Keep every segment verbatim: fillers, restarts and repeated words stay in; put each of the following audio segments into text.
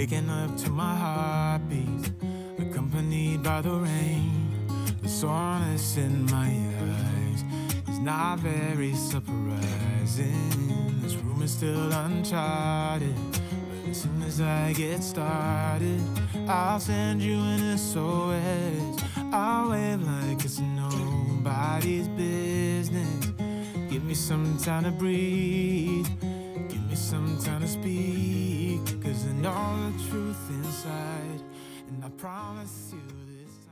waking up to my heartbeat, accompanied by the rain. The soreness in my eyes is not very surprising. This room is still uncharted, but as soon as I get started, I'll send you an S O S. I'll wave like it's nobody's business. Give me some time to breathe, give me some time to speak, 'cause I know the truth inside, and I promise you this time.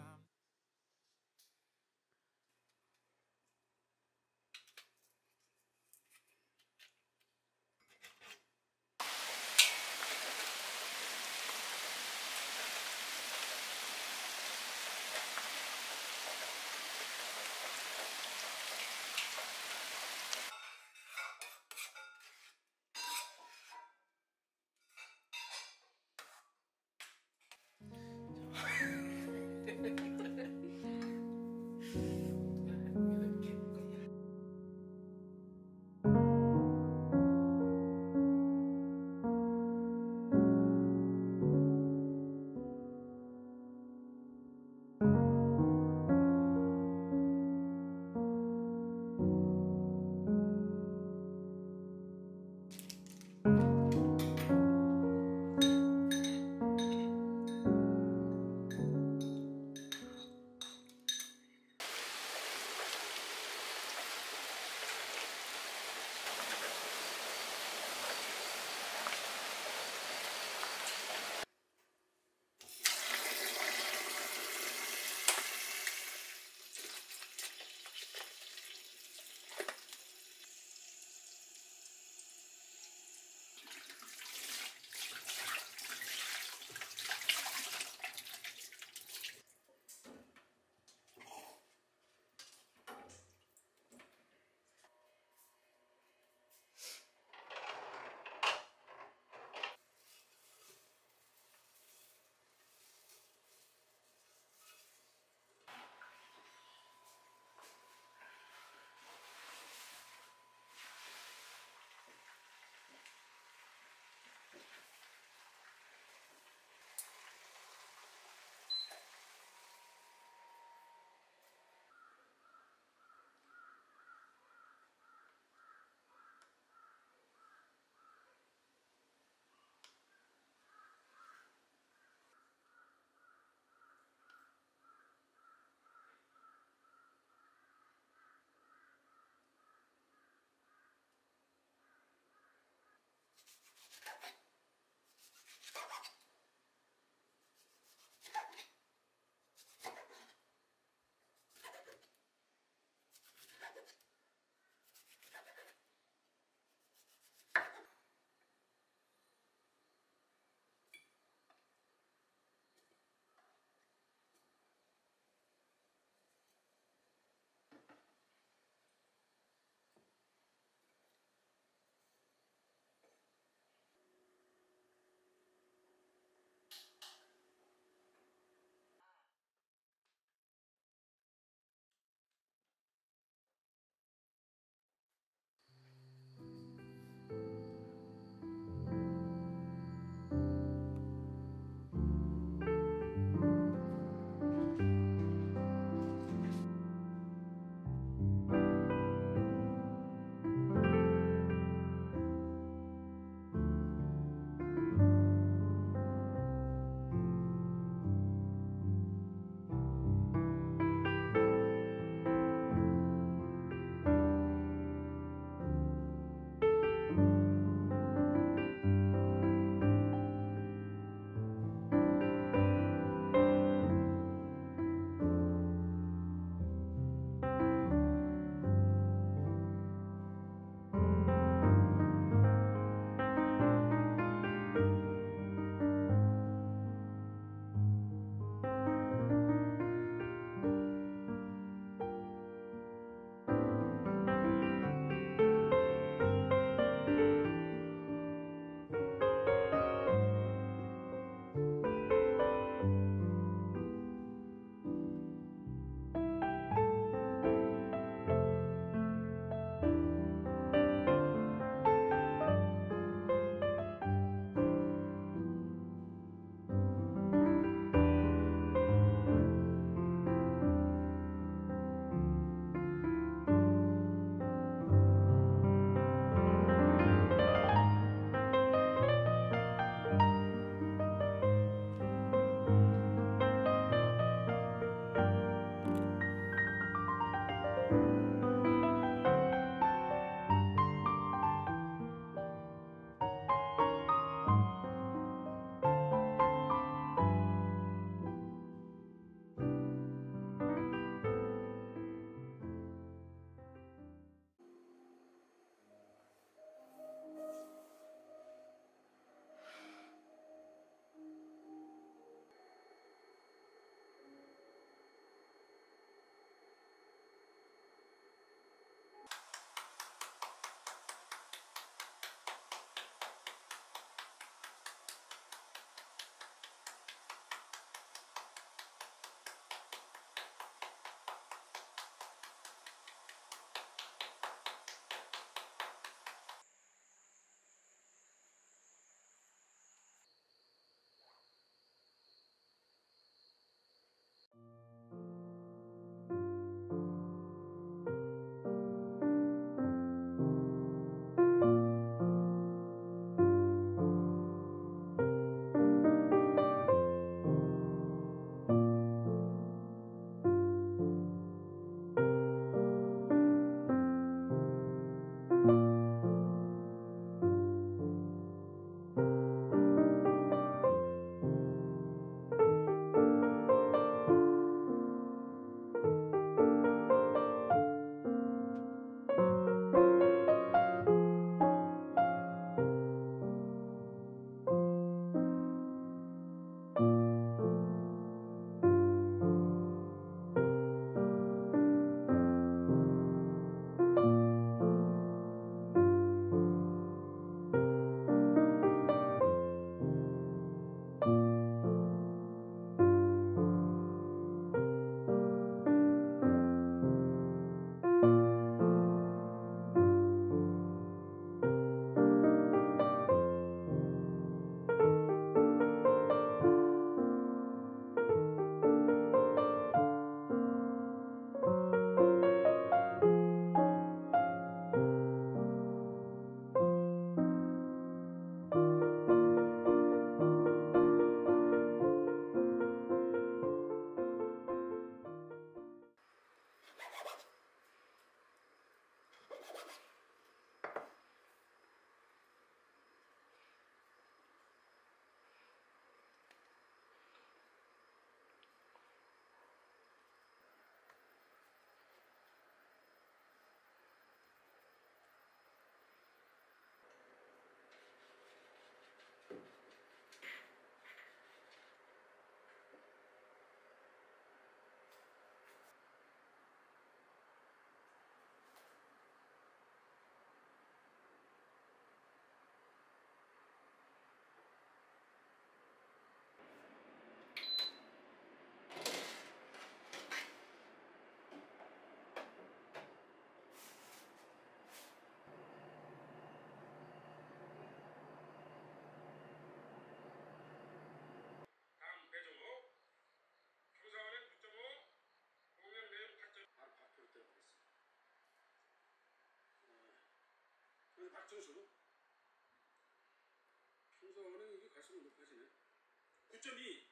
구 점 이